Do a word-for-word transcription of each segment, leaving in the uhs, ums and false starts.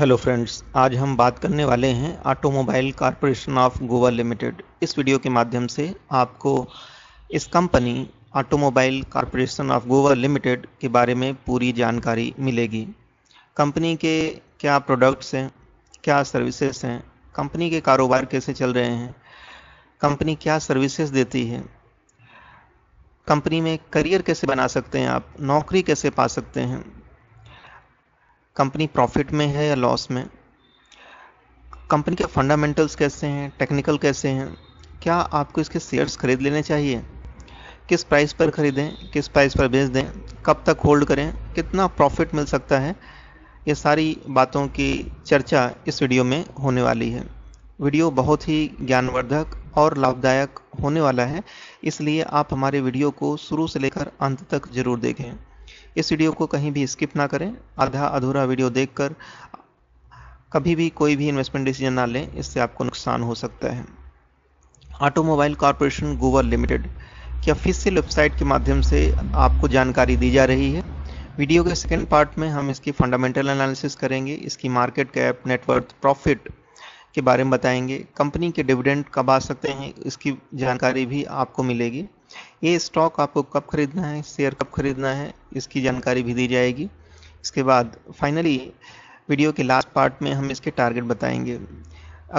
Hello friends, आज हम बात करने वाले हैं automobile corporation of Goa limited. इस वीडियो के माध्यम से आपको इस company automobile corporation of Goa limited के बारे में पूरी जानकारी मिलेगी। कंपनी के क्या प्रोडक्ट्स हैं, क्या सर्विसेज हैं, कंपनी के कारोबार कैसे चल रहे हैं, कंपनी क्या सर्विसेज देती है, कंपनी में करियर कैसे बना सकते हैं आप, नौकरी कैसे पा सकते हैं, कंपनी प्रॉफिट में है या लॉस में, कंपनी के फंडामेंटल्स कैसे हैं, टेक्निकल कैसे हैं, क्या आपको इसके शेयर्स खरीद लेने चाहिए, किस प्राइस पर खरीदें, किस प्राइस पर बेच दें, कब तक होल्ड करें, कितना प्रॉफिट मिल सकता है, ये सारी बातों की चर्चा इस वीडियो में होने वाली है। वीडियो बहुत ही ज्ञानवर्धक और लाभदायक होने वाला है, इसलिए आप हमारे वीडियो को शुरू से लेकर अंत तक जरूर देखें। इस वीडियो को कहीं भी स्किप ना करें। आधा अधूरा वीडियो देखकर कभी भी कोई भी इन्वेस्टमेंट डिसीजन ना लें, इससे आपको नुकसान हो सकता है। ऑटोमोबाइल कॉर्पोरेशन गोवा लिमिटेड की ऑफिशियल वेबसाइट के माध्यम से आपको जानकारी दी जा रही है। वीडियो के सेकेंड पार्ट में हम इसकी फंडामेंटल एनालिसिस करेंगे, इसकी मार्केट कैप, नेटवर्थ, प्रॉफिट के बारे में बताएंगे, कंपनी के डिविडेंड कब आ सकते हैं इसकी जानकारी भी आपको मिलेगी, ये स्टॉक आपको कब खरीदना है, शेयर कब खरीदना है इसकी जानकारी भी दी जाएगी। इसके बाद फाइनली वीडियो के लास्ट पार्ट में हम इसके टारगेट बताएंगे।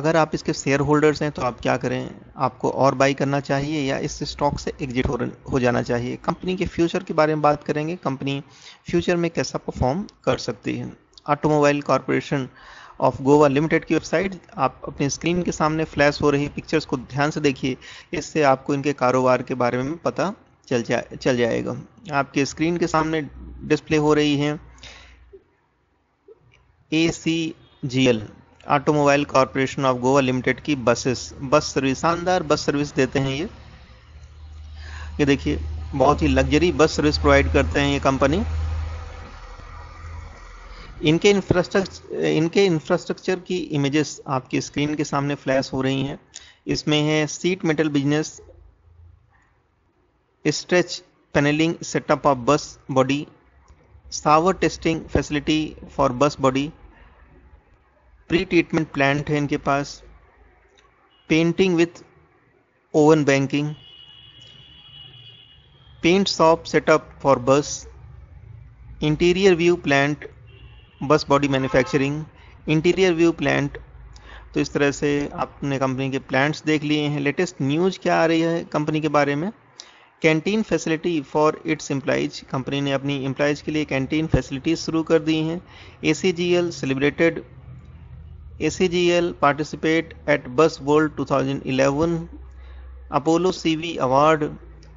अगर आप इसके शेयर होल्डर्स हैं तो आप क्या करें, आपको और बाई करना चाहिए या इस स्टॉक से एग्जिट हो, हो जाना चाहिए। कंपनी के फ्यूचर के बारे में बात करेंगे, कंपनी फ्यूचर में कैसा परफॉर्म कर सकती है। Automobile corporation of Goa limited की वेबसाइट आप अपने स्क्रीन के सामने फ्लैश हो रही पिक्चर्स को ध्यान से देखिए, इससे आपको इनके कारोबार के बारे में पता चल जा चल जाएगा। आपके स्क्रीन के सामने डिस्प्ले हो रही है A C G L automobile corporation of Goa limited की बसेस, बस सर्विस, शानदार बस सर्विस देते हैं। ये ये देखिए, बहुत ही लग्जरी बस सर्विस प्रोवाइड करते हैं ये कंपनी। इनके इंफ्रास्ट्रक्चर इनके इंफ्रास्ट्रक्चर की इमेजेस आपकी स्क्रीन के सामने फ्लैश हो रही हैं। इसमें है sheet metal business, stretch panelling, setup of bus body, shower testing facility for bus body, pre treatment plant है इनके पास, painting with oven banking, paint shop setup for bus, interior view plant, bus body manufacturing, interior view plant. तो इस तरह से आपने company के plants देख लिए हैं। लेटेस्ट न्यूज़ क्या आ रही है कंपनी के बारे में, canteen facility for its employees, company ने अपनी एम्प्लाइज के लिए कैंटीन फैसिलिटीज शुरू कर दी हैं। A C G L celebrated A C G L participate at bus world two thousand eleven, Apollo C V award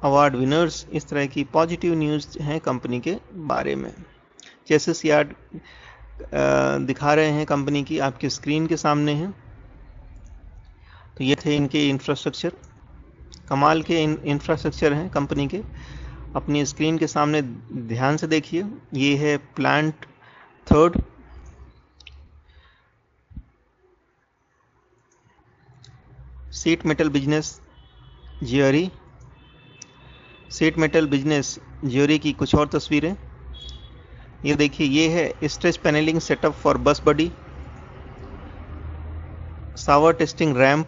award winners, इस तरह की पॉजिटिव न्यूज़ हैं कंपनी के बारे में। जैसे सी आर दिखा रहे हैं कंपनी की आपके स्क्रीन के सामने है। तो ये थे इनके इंफ्रास्ट्रक्चर, कमाल के इंफ्रास्ट्रक्चर हैं कंपनी के, अपनी स्क्रीन के सामने ध्यान से देखिए। ये है plant third, sheet metal business ज्वेरी, सीट मेटल बिजनेस ज्वेरी की कुछ और तस्वीरें ये देखिए। ये है stretch panelling setup for bus body, shower testing ramp,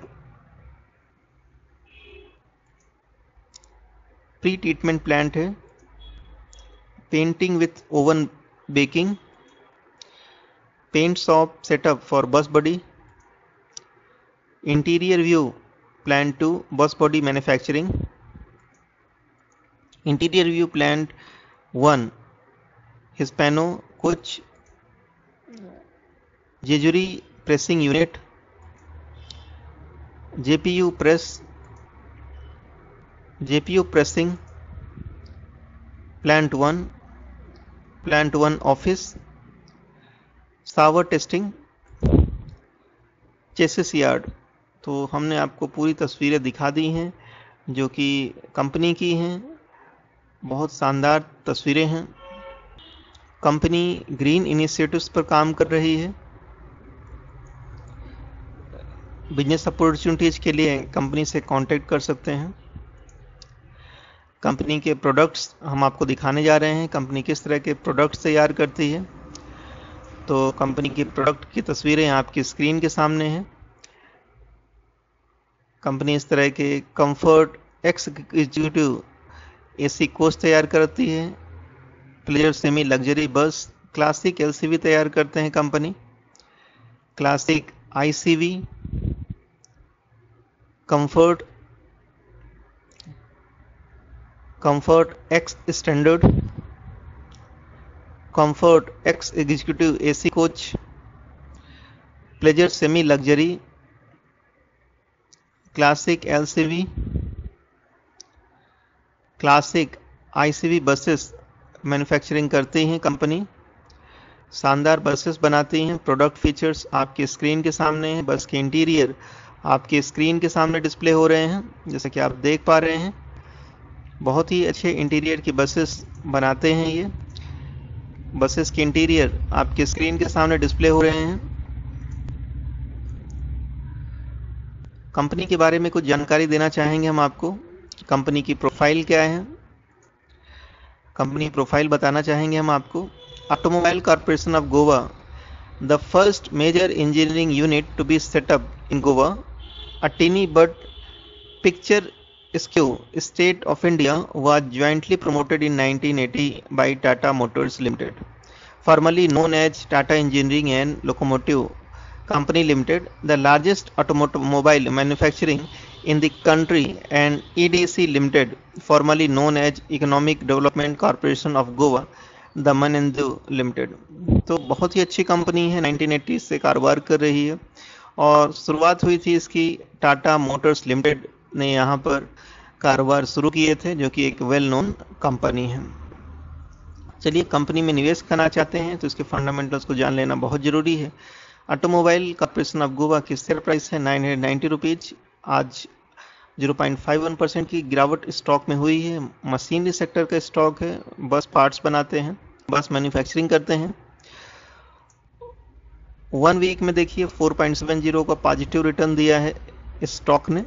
pre treatment plant है, painting with oven baking, paint shop setup for bus body, interior view plant two bus body manufacturing, interior view plant one Hispano coach, Jejuri pressing unit, JPU press, JPU pressing plant one, plant one office, shower testing, chassis yard. तो हमने आपको पूरी तस्वीरें दिखा दी हैं जो कि company की हैं, बहुत शानदार तस्वीरें हैं। कंपनी ग्रीन इनिशिएटिव्स पर काम कर रही है, बिजनेस अपॉर्चुनिटीज के लिए कंपनी से कांटेक्ट कर सकते हैं। कंपनी के प्रोडक्ट्स हम आपको दिखाने जा रहे हैं, कंपनी किस तरह के प्रोडक्ट्स तैयार करती है। तो कंपनी की प्रोडक्ट की तस्वीरें आपकी स्क्रीन के सामने हैं। कंपनी इस तरह के कंफर्ट एक्सक्यूटिव एसी कोच तैयार करती है, player semi luxury bus classic LCV तैयार करते हैं company, classic ICV, comfort comfort X standard, comfort X executive AC coach, pleasure semi luxury, classic LCV, classic ICV buses manufacturing करती हैं company. शानदार buses बनाती हैं। प्रोडक्ट फीचर्स आपकी screen के सामने हैं। बस के इंटीरियर आपकी स्क्रीन के सामने डिस्प्ले हो रहे हैं, जैसे कि आप देख पा रहे हैं। बहुत ही अच्छे इंटीरियर की बसेस बनाते हैं ये। बसेस के इंटीरियर आपके स्क्रीन के सामने डिस्प्ले हो रहे हैं। कंपनी के बारे में कुछ जानकारी देना चाहेंगे हम आपको। कंपनी की प्रोफाइल क्या है, कंपनी प्रोफाइल बताना चाहेंगे हम आपको। Automobile corporation of Goa, the first major engineering unit to be setup in Goa, a tiny but picturesque state of India, was jointly promoted in nineteen eighty by Tata motors limited, formerly known as Tata engineering and locomotive company limited, the largest automobile manufacturing in the country, and E D C Limited, formerly known as Economic Development Corporation of Goa, Daman and Diu limited. तो बहुत ही अच्छी company है, nineteen eighty से कारोबार कर रही है और शुरुआत हुई थी इसकी टाटा मोटर्स लिमिटेड ने यहाँ पर कारोबार शुरू किए थे, जो कि एक वेल नोन कंपनी है। चलिए, कंपनी में निवेश करना चाहते हैं तो इसके फंडामेंटल्स को जान लेना बहुत ज़रूरी है। ऑटोमोबाइल कॉर्पोरेशन ऑफ गोवा की शेयर प्राइस है नाइन हंड्रेड नाइन्टी रुपीज़, आज zero point five one percent की गिरावट स्टॉक में हुई है। मशीनरी सेक्टर का स्टॉक है, बस पार्ट्स बनाते हैं, बस मैन्युफैक्चरिंग करते हैं। वन वीक में देखिए फोर पॉइंट सेवन ज़ीरो का पॉजिटिव रिटर्न दिया है स्टॉक ने।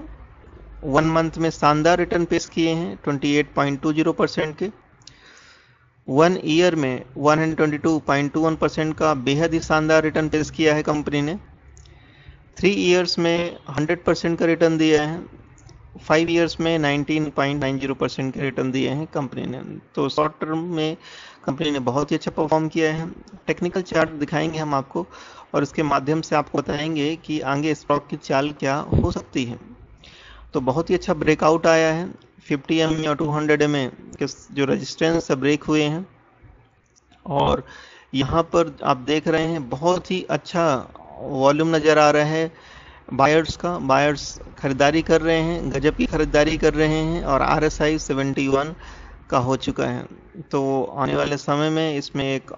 वन मंथ में शानदार रिटर्न पेश किए हैं twenty eight point two zero percent के। वन ईयर में one hundred twenty two point two one percent का बेहद ही शानदार रिटर्न पेश किया है कंपनी ने। थ्री ईयर्स में हंड्रेड परसेंट का रिटर्न दिया है। फाइव ईयर्स में nineteen point nine zero percent के रिटर्न दिए हैं कंपनी ने। तो शॉर्ट टर्म में कंपनी ने बहुत ही अच्छा परफॉर्म किया है। टेक्निकल चार्ट दिखाएंगे हम आपको और इसके माध्यम से आपको बताएंगे कि आगे स्टॉक की चाल क्या हो सकती है। तो बहुत ही अच्छा ब्रेकआउट आया है। फिफ्टी एम ए और टू हंड्रेड एम ए के जो रेजिस्टेंस ब्रेक हुए हैं और यहाँ पर आप देख रहे हैं बहुत ही अच्छा वॉल्यूम नज़र आ रहा है बायर्स का। बायर्स खरीदारी कर रहे हैं, गजब की खरीदारी कर रहे हैं और आरएसआई सेवेंटी वन का हो चुका है। तो आने वाले समय में इसमें एक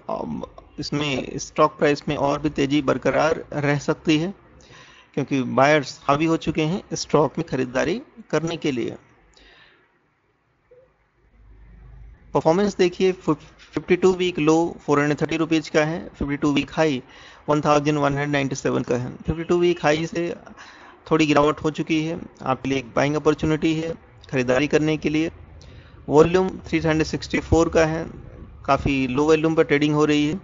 इसमें स्टॉक प्राइस में और भी तेज़ी बरकरार रह सकती है, क्योंकि बायर्स हावी हो चुके हैं स्टॉक में खरीदारी करने के लिए। परफॉर्मेंस देखिए, fifty two week low four hundred thirty rupees का है, fifty two week high one thousand one hundred ninety seven का है। फिफ्टी टू वीक हाई से थोड़ी गिरावट हो चुकी है, आपके लिए एक बाइंग अपॉर्चुनिटी है खरीदारी करने के लिए। वॉल्यूम थ्री सिक्स्टी फोर का है, काफ़ी लो वॉल्यूम पर ट्रेडिंग हो रही है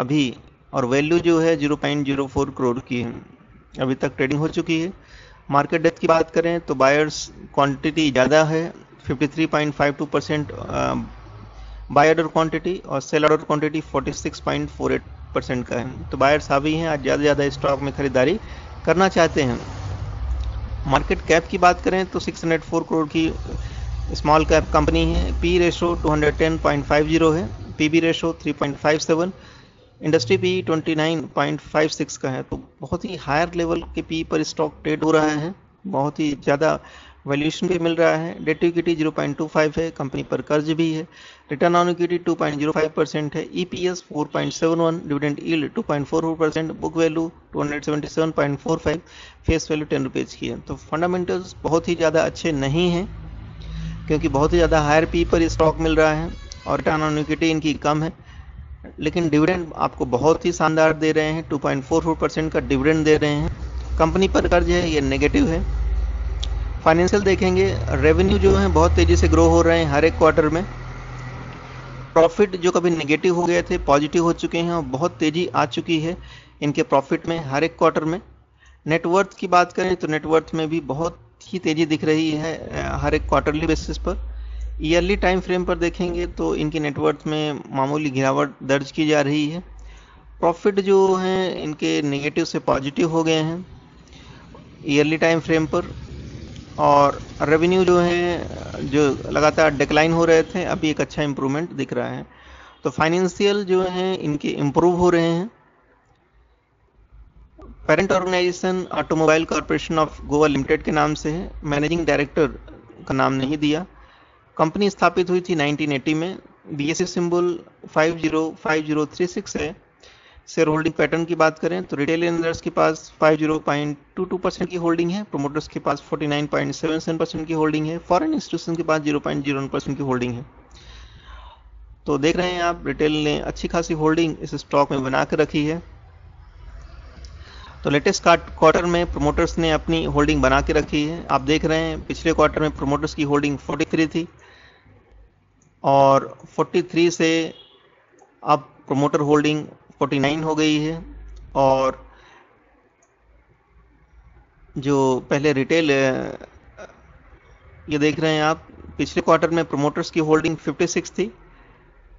अभी, और वैल्यू जो है zero point zero four crore की है, अभी तक ट्रेडिंग हो चुकी है। मार्केट डेप्थ की बात करें तो बायर्स क्वांटिटी ज़्यादा है, fifty three point five two percent buy order quantity और sell order quantity forty six point four eight percent का है। तो बायर्स हावी हैं, आज ज़्यादा से ज़्यादा स्टॉक में खरीदारी करना चाहते हैं। मार्केट कैप की बात करें तो सिक्स हंड्रेड फोर करोड़ की स्मॉल कैप कंपनी है। P ratio two hundred ten point five zero है, PB ratio three point five seven, industry P twenty nine point five six का है। तो बहुत ही हायर लेवल के पी पर स्टॉक ट्रेड हो रहा है, बहुत ही ज़्यादा वैल्यूएशन भी मिल रहा है। Debt to equity zero point two five है, कंपनी पर कर्ज भी है। Return on equity two point zero five percent है, EPS four point seven one, dividend yield two point four four percent, book value two hundred seventy seven point four five, face value ten rupees की है। तो fundamentals बहुत ही ज़्यादा अच्छे नहीं हैं, क्योंकि बहुत ही ज़्यादा हायर पी पर स्टॉक मिल रहा है और रिटर्न ऑन इक्विटी इनकी कम है, लेकिन डिविडेंड आपको बहुत ही शानदार दे रहे हैं, two point four four percent का डिविडेंड दे रहे हैं। कंपनी पर कर्ज है, ये नेगेटिव है। फाइनेंशियल देखेंगे, रेवेन्यू जो है बहुत तेज़ी से ग्रो हो रहे हैं हर एक क्वार्टर में। प्रॉफिट जो कभी नेगेटिव हो गए थे पॉजिटिव हो चुके हैं और बहुत तेज़ी आ चुकी है इनके प्रॉफिट में हर एक क्वार्टर में। नेटवर्थ की बात करें तो नेटवर्थ में भी बहुत ही तेज़ी दिख रही है हर एक क्वार्टरली बेसिस पर। ईयरली टाइम फ्रेम पर देखेंगे तो इनकी नेटवर्थ में मामूली गिरावट दर्ज की जा रही है। प्रॉफिट जो हैं इनके नेगेटिव से पॉजिटिव हो गए हैं ईयरली टाइम फ्रेम पर, और रेवेन्यू जो है जो लगातार डिक्लाइन हो रहे थे अभी एक अच्छा इम्प्रूवमेंट दिख रहा है। तो फाइनेंशियल जो हैं इनके इम्प्रूव हो रहे हैं। Parent organisation automobile corporation of Goa limited के नाम से है, मैनेजिंग डायरेक्टर का नाम नहीं दिया। कंपनी स्थापित हुई थी नाइनटीन एटी में, B S E symbol five zero five zero three six है। शेयर होल्डिंग पैटर्न की बात करें तो रिटेल इन्वेस्टर्स के पास पचास पॉइंट दो दो परसेंट की होल्डिंग है, प्रोमोटर्स के पास उनचास पॉइंट सात सात परसेंट की होल्डिंग है, फॉरेन इंस्टीट्यूशन के पास शून्य पॉइंट शून्य नौ परसेंट की होल्डिंग है। तो देख रहे हैं आप रिटेल ने अच्छी खासी होल्डिंग इस स्टॉक में बना कर रखी है। तो लेटेस्ट क्वार्टर में प्रोमोटर्स ने अपनी होल्डिंग बना के रखी है। आप देख रहे हैं पिछले क्वार्टर में प्रोमोटर्स की होल्डिंग तैंतालीस थी और तैंतालीस से अब प्रोमोटर होल्डिंग उनचास हो गई है, और जो पहले रिटेल ये देख रहे हैं आप पिछले क्वार्टर में प्रोमोटर्स की होल्डिंग छप्पन थी,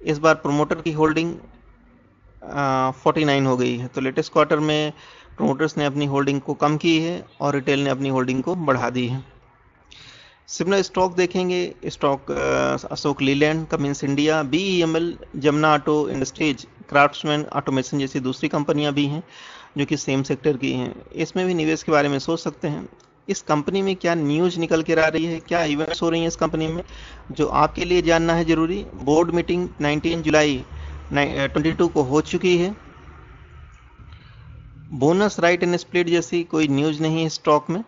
इस बार प्रोमोटर की होल्डिंग उनचास हो गई है। तो लेटेस्ट क्वार्टर में प्रोमोटर्स ने अपनी होल्डिंग को कम की है और रिटेल ने अपनी होल्डिंग को बढ़ा दी है। सिमिलर स्टॉक देखेंगे, stock Ashok Leyland, Cummins India, B E M L, Jamuna auto industries, craftsman automation जैसी दूसरी कंपनियां भी हैं जो कि सेम सेक्टर की हैं। इसमें भी निवेश के बारे में सोच सकते हैं। इस कंपनी में क्या न्यूज़ निकल के आ रही है, क्या इवेंट्स हो रही हैं इस कंपनी में, जो आपके लिए जानना है ज़रूरी। बोर्ड मीटिंग उन्नीस जुलाई बाईस को हो चुकी है। बोनस राइट एंड स्प्लिट जैसी कोई न्यूज़ नहीं है स्टॉक में,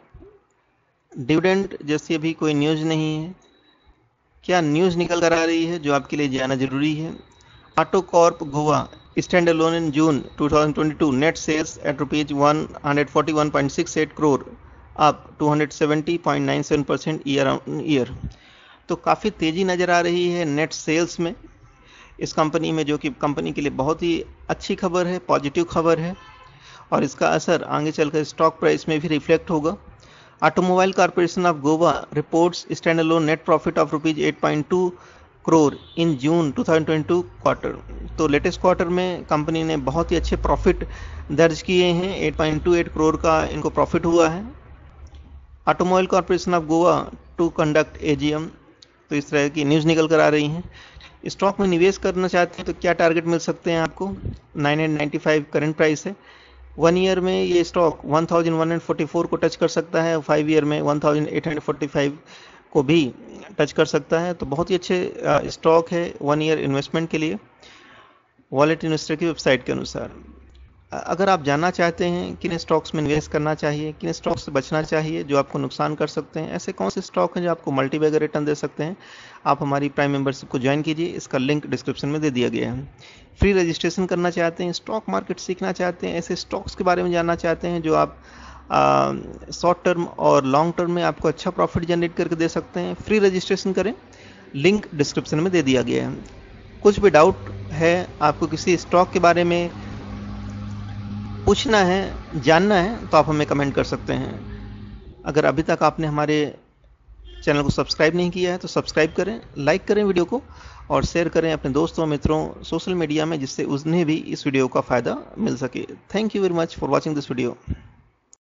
डिविडेंड जैसी भी कोई न्यूज़ नहीं है। क्या न्यूज़ निकल कर आ रही है जो आपके लिए जानना जरूरी है। Auto corp Goa standalone in June two thousand twenty two net sales at rupees one hundred forty one point six eight crore, up two hundred seventy point nine seven percent year on year. तो काफ़ी तेज़ी नज़र आ रही है net sales में इस company में, जो कि कंपनी के लिए बहुत ही अच्छी खबर है, पॉजिटिव खबर है, और इसका असर आगे चलकर स्टॉक प्राइस में भी रिफ्लेक्ट होगा। Automobile corporation of Goa reports standalone net profit of rupees eight point two crore in June two thousand twenty two quarter. तो लेटेस्ट क्वार्टर में कंपनी ने बहुत ही अच्छे प्रॉफिट दर्ज किए हैं, eight point two eight crore का इनको प्रॉफिट हुआ है। Automobile corporation of Goa to conduct A G M, तो इस तरह की न्यूज़ निकल कर आ रही हैं। स्टॉक में निवेश करना चाहते हैं तो क्या टारगेट मिल सकते हैं आपको। Nine ninety five current price है। वन ईयर में ये स्टॉक इलेवन फोर्टी फोर को टच कर सकता है, फाइव ईयर में एटीन फोर्टी फाइव को भी टच कर सकता है। तो बहुत ही अच्छे स्टॉक है वन ईयर इन्वेस्टमेंट के लिए वॉलेट इन्वेस्टर की वेबसाइट के अनुसार। अगर आप जानना चाहते हैं किन स्टॉक्स में इन्वेस्ट करना चाहिए, किन स्टॉक्स से बचना चाहिए जो आपको नुकसान कर सकते हैं, ऐसे कौन से स्टॉक हैं जो आपको मल्टीबैगर रिटर्न दे सकते हैं, आप हमारी प्राइम मेंबरशिप को ज्वाइन कीजिए। इसका लिंक डिस्क्रिप्शन में दे दिया गया है। फ्री रजिस्ट्रेशन करना चाहते हैं, स्टॉक मार्केट सीखना चाहते हैं, ऐसे स्टॉक्स के बारे में जानना चाहते हैं जो आप शॉर्ट टर्म और लॉन्ग टर्म में आपको अच्छा प्रॉफिट जनरेट करके दे सकते हैं, फ्री रजिस्ट्रेशन करें, लिंक डिस्क्रिप्शन में दे दिया गया है। कुछ भी डाउट है आपको, किसी स्टॉक के बारे में पूछना है, जानना है, तो आप हमें कमेंट कर सकते हैं। अगर अभी तक आपने हमारे चैनल को सब्सक्राइब नहीं किया है तो सब्सक्राइब करें, लाइक करें वीडियो को, और शेयर करें अपने दोस्तों, मित्रों, सोशल मीडिया में, जिससे उन्हें भी इस वीडियो का फ़ायदा मिल सके। Thank you very much for watching this video.